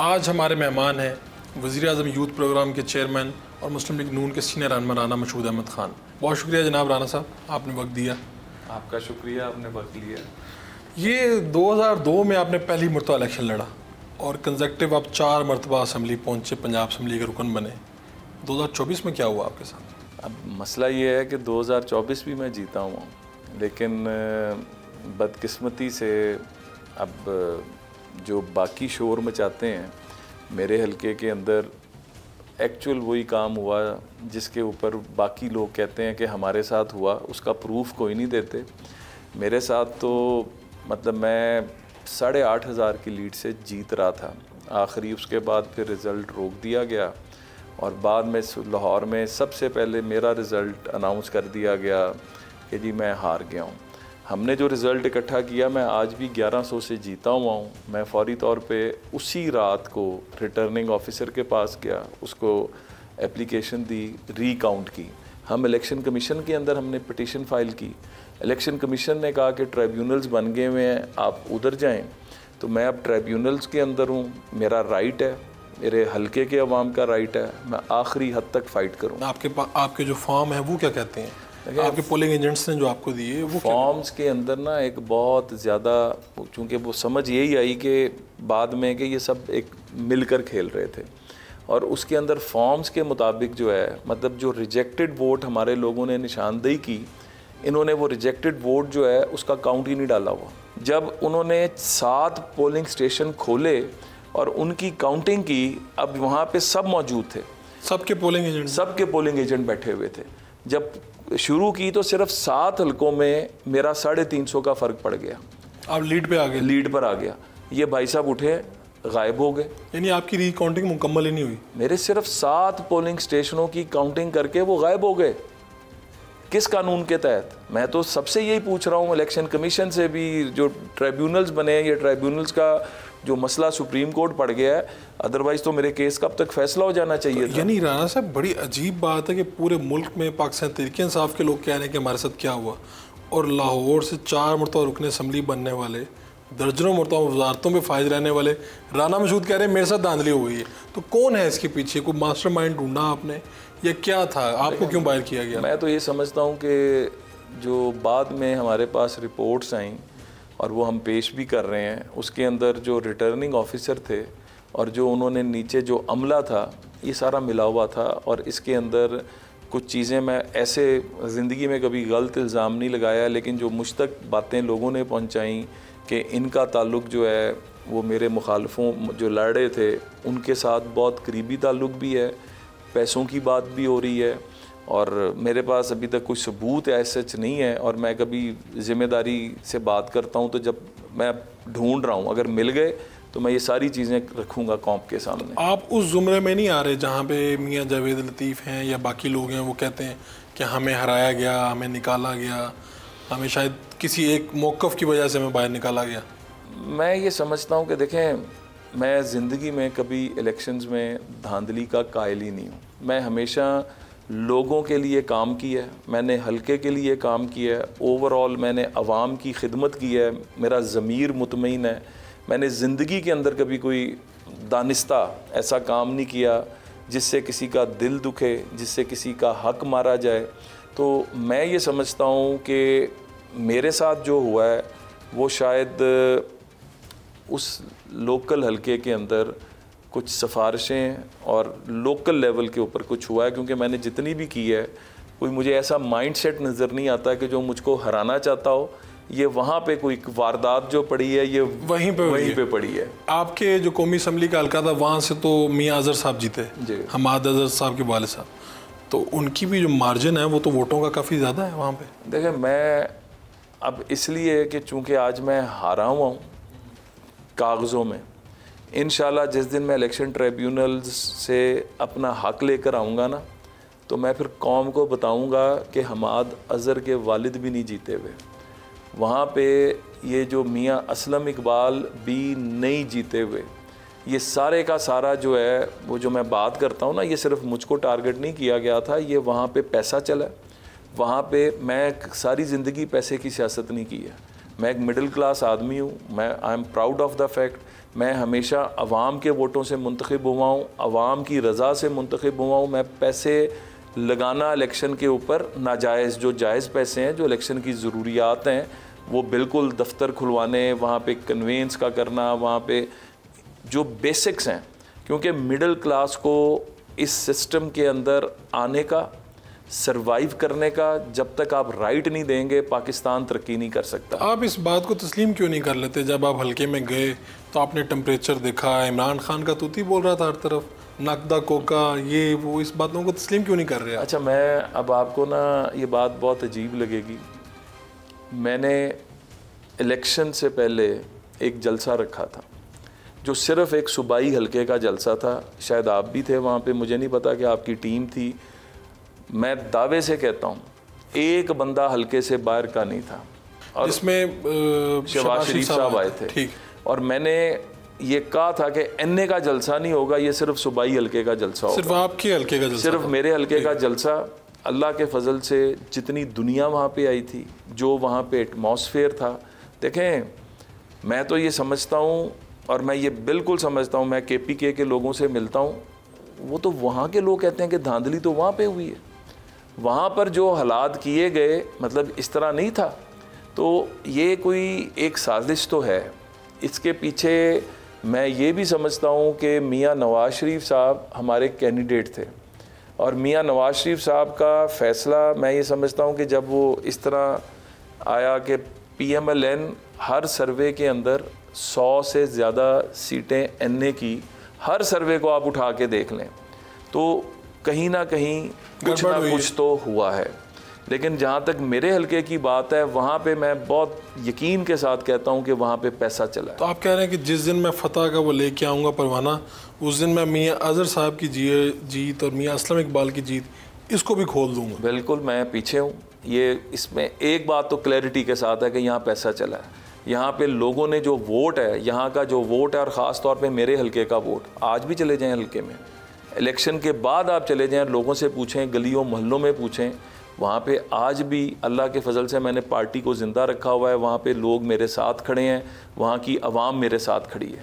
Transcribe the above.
आज हमारे मेहमान हैं वज़ीर आज़म यूथ प्रोग्राम के चेयरमैन और मुस्लिम लीग नून के सीनियर रहनुमा राना मशहूद अहमद खान। बहुत शुक्रिया जनाब राना साहब, आपने वक्त दिया। आपका शुक्रिया, आपने वक्त लिया। ये 2002 में आपने पहली मरतबा इलेक्शन लड़ा और कंसेक्टिव आप 4 मरतबा असम्बली पहुँचे, पंजाब असम्बली के रुकन बने। 2024 में क्या हुआ आपके साथ? अब मसला ये है कि 2024 भी मैं जीता हुआ, लेकिन बदकिस्मती से अब जो बाकी शोर मचाते हैं मेरे हलके के अंदर एक्चुअल वही काम हुआ जिसके ऊपर बाकी लोग कहते हैं कि हमारे साथ हुआ, उसका प्रूफ कोई नहीं देते। मेरे साथ तो मतलब मैं 8,500 की लीड से जीत रहा था आखिरी, उसके बाद फिर रिज़ल्ट रोक दिया गया और बाद में लाहौर में सबसे पहले मेरा रिज़ल्ट अनाउंस कर दिया गया कि जी मैं हार गया हूँ। हमने जो रिज़ल्ट इकट्ठा किया, मैं आज भी 1100 से जीता हुआ हूँ। मैं फौरी तौर पे उसी रात को रिटर्निंग ऑफिसर के पास गया, उसको एप्लीकेशन दी, रीकाउंट की। हम इलेक्शन कमीशन के अंदर हमने पिटीशन फाइल की। इलेक्शन कमीशन ने कहा कि ट्राइब्यूनल्स बन गए हुए हैं, आप उधर जाएं। तो मैं अब ट्राइब्यूनल्स के अंदर हूँ, मेरा राइट है, मेरे हल्के के अवाम का राइट है, मैं आखिरी हद तक फ़ाइट करूँ। आपके जो फॉर्म है वो क्या कहते हैं? आपके पोलिंग एजेंट्स ने जो आपको दिए वो फॉर्म्स के अंदर ना एक बहुत ज़्यादा, चूँकि वो समझ यही आई कि बाद में कि ये सब एक मिलकर खेल रहे थे, और उसके अंदर फॉर्म्स के मुताबिक जो है मतलब जो रिजेक्टेड वोट हमारे लोगों ने निशानदेही की, इन्होंने वो रिजेक्टेड वोट जो है उसका काउंट ही नहीं डाला हुआ। जब उन्होंने 7 पोलिंग स्टेशन खोले और उनकी काउंटिंग की, अब वहाँ पर सब मौजूद थे, सबके पोलिंग एजेंट बैठे हुए थे। जब शुरू की तो सिर्फ 7 हलकों में मेरा 350 का फ़र्क पड़ गया। आप लीड पर आ गया। ये भाई साहब उठे, गायब हो गए, यानी आपकी रीकाउंटिंग मुकम्मल ही नहीं हुई। मेरे सिर्फ 7 पोलिंग स्टेशनों की काउंटिंग करके वो गायब हो गए। किस कानून के तहत? मैं तो सबसे यही पूछ रहा हूँ, इलेक्शन कमीशन से भी, जो ट्राइब्यूनल्स बने, ये ट्राइब्यूनल्स का जो मसला सुप्रीम कोर्ट पड़ गया है, अदरवाइज़ तो मेरे केस का अब तक फैसला हो जाना चाहिए था। यानी राणा साहब बड़ी अजीब बात है कि पूरे मुल्क में पाकिस्तान तहरीक इंसाफ के लोग कह रहे हैं कि हमारे साथ क्या हुआ, और लाहौर से 4 मरतबा रुकने असम्बली बनने वाले, दर्जनों मरतबा वजारतों में फायज रहने वाले राना मशहूद कह रहे हैं मेरे साथ धांधली हो गई है। तो कौन है इसके पीछे? कोई मास्टरमाइंड ढूंढा आपने या क्या था? आपको क्यों बाहर किया गया? मैं तो ये समझता हूँ कि जो बाद में हमारे पास रिपोर्ट्स आई और वो हम पेश भी कर रहे हैं, उसके अंदर जो रिटर्निंग ऑफिसर थे और जो उन्होंने नीचे जो अमला था, ये सारा मिला हुआ था। और इसके अंदर कुछ चीज़ें मैं ऐसे ज़िंदगी में कभी गलत इल्ज़ाम नहीं लगाया, लेकिन जो मुझ तक बातें लोगों ने पहुंचाई कि इनका ताल्लुक़ जो है वो मेरे मुखालफों जो लड़े थे उनके साथ बहुत करीबी ताल्लुक़ भी है, पैसों की बात भी हो रही है, और मेरे पास अभी तक कोई सबूत ऐसा नहीं है। और मैं कभी ज़िम्मेदारी से बात करता हूँ, तो जब मैं ढूंढ रहा हूँ, अगर मिल गए तो मैं ये सारी चीज़ें रखूँगा कौम के सामने। आप उस ज़ुमरे में नहीं आ रहे जहाँ पे मियाँ जावेद लतीफ़ हैं या बाकी लोग हैं, वो कहते हैं कि हमें हराया गया, हमें निकाला गया, हमें शायद किसी एक मौक़िफ़ की वजह से हमें बाहर निकाला गया। मैं ये समझता हूँ कि देखें, मैं ज़िंदगी में कभी इलेक्शंस में धांधली का कायल ही नहीं हूँ। मैं हमेशा लोगों के लिए काम किया है, मैंने हल्के के लिए काम किया है, ओवरऑल मैंने अवाम की खिदमत की है, मेरा ज़मीर मुतमईन है। मैंने ज़िंदगी के अंदर कभी कोई दानिस्ता ऐसा काम नहीं किया जिससे किसी का दिल दुखे, जिससे किसी का हक मारा जाए। तो मैं ये समझता हूँ कि मेरे साथ जो हुआ है वो शायद उस लोकल हल्के के अंदर कुछ सिफारिशें और लोकल लेवल के ऊपर कुछ हुआ है, क्योंकि मैंने जितनी भी की है कोई मुझे ऐसा माइंडसेट नज़र नहीं आता कि जो मुझको हराना चाहता हो। ये वहाँ पे कोई वारदात जो पड़ी है ये वहीं पे पड़ी है। आपके जो कौमी असम्बली का हल्का था, वहाँ से तो मियाँ अजहर साहब जीते जी, हम्मद अजहर साहब के वाले साहब, तो उनकी भी जो मार्जिन है वो तो वोटों का काफ़ी ज़्यादा है वहाँ पर। देखें, मैं अब इसलिए कि चूँकि आज मैं हारा हुआ हूँ कागज़ों में, इंशाल्लाह जिस दिन मैं इलेक्शन ट्रिब्यूनल्स से अपना हक़ लेकर आऊँगा ना, तो मैं फिर कौम को बताऊँगा कि हम्मद अजहर के वालिद भी नहीं जीते हुए, वहाँ पे ये जो मियाँ असलम इकबाल भी नहीं जीते हुए। ये सारे का सारा जो है वो जो मैं बात करता हूँ ना, ये सिर्फ मुझको टारगेट नहीं किया गया था, ये वहाँ पे पैसा चला, वहाँ पे मैं सारी ज़िंदगी पैसे की सियासत नहीं की है। मैं एक मिडिल क्लास आदमी हूँ, मैं I am proud of the fact मैं हमेशा अवाम के वोटों से मुंतखब हुआ हूँ, अवाम की रज़ा से मुंतखब हुआ हूँ। मैं पैसे लगाना इलेक्शन के ऊपर नाजायज़, जो जायज़ पैसे हैं, जो इलेक्शन की ज़रूरियात हैं, वो बिल्कुल दफ्तर खुलवाने, वहाँ पे कन्वेंस का करना, वहाँ पे जो बेसिक्स हैं, क्योंकि मिडिल क्लास को इस सिस्टम के अंदर आने का, सरवाइव करने का, जब तक आप राइट नहीं देंगे पाकिस्तान तरक्की नहीं कर सकता। आप इस बात को तस्लीम क्यों नहीं कर लेते? जब आप हल्के में गए तो आपने टेम्परेचर देखा, इमरान खान का तूती बोल रहा था हर तरफ, नकदा कोका, ये वो, इस बातों को तस्लीम क्यों नहीं कर रहे? अच्छा, मैं अब आपको ना ये बात बहुत अजीब लगेगी। मैंने इलेक्शन से पहले एक जलसा रखा था जो सिर्फ़ एक सूबाई हल्के का जलसा था, शायद आप भी थे वहाँ पे, मुझे नहीं पता कि आपकी टीम थी। मैं दावे से कहता हूँ एक बंदा हल्के से बाहर का नहीं था, और इसमें शहबाज शरीफ साहब आए थे। और मैंने ये कहा था कि NA का जलसा नहीं होगा, ये सिर्फ सूबाई हल्के का जलसा होगा, सिर्फ आपके हल्के का जलसा, सिर्फ मेरे हल्के का जलसा। अल्लाह के फजल से जितनी दुनिया वहाँ पे आई थी, जो वहाँ पे एटमॉस्फेयर था, देखें मैं तो ये समझता हूँ, और मैं ये बिल्कुल समझता हूँ, मैं KPK के लोगों से मिलता हूँ, वो तो वहाँ के लोग कहते हैं कि धांधली तो वहाँ पे हुई है, वहाँ पर जो हालात किए गए, मतलब इस तरह नहीं था। तो ये कोई एक साजिश तो है, इसके पीछे मैं ये भी समझता हूँ कि मियाँ नवाज़ शरीफ साहब हमारे कैंडिडेट थे, और मियाँ नवाज़ शरीफ साहब का फ़ैसला मैं ये समझता हूँ कि जब वो इस तरह आया कि PML-N हर सर्वे के अंदर 100 से ज़्यादा सीटें NA की, हर सर्वे को आप उठा के देख लें तो कहीं ना कहीं कुछ ना कुछ तो हुआ है। लेकिन जहाँ तक मेरे हलके की बात है, वहाँ पे मैं बहुत यकीन के साथ कहता हूँ कि वहाँ पे पैसा चला है। तो आप कह रहे हैं कि जिस दिन मैं फतह का वो लेके आऊँगा परवाना, उस दिन मैं मियाँ अजहर साहब की जीत और मियाँ असलम इकबाल की जीत, इसको भी खोल दूँगा? बिल्कुल, मैं पीछे हूँ। ये इसमें एक बात तो क्लैरिटी के साथ है कि यहाँ पैसा चला है, यहाँ पे लोगों ने जो वोट है, यहाँ का जो वोट है, और ख़ास तौर पे मेरे हलके का वोट, आज भी चले जाएं हलके में, इलेक्शन के बाद आप चले जाएं, लोगों से पूछें, गलियों मोहल्लों में पूछें, वहाँ पे आज भी अल्लाह के फजल से मैंने पार्टी को ज़िंदा रखा हुआ है, वहाँ पे लोग मेरे साथ खड़े हैं, वहाँ की आवाम मेरे साथ खड़ी है।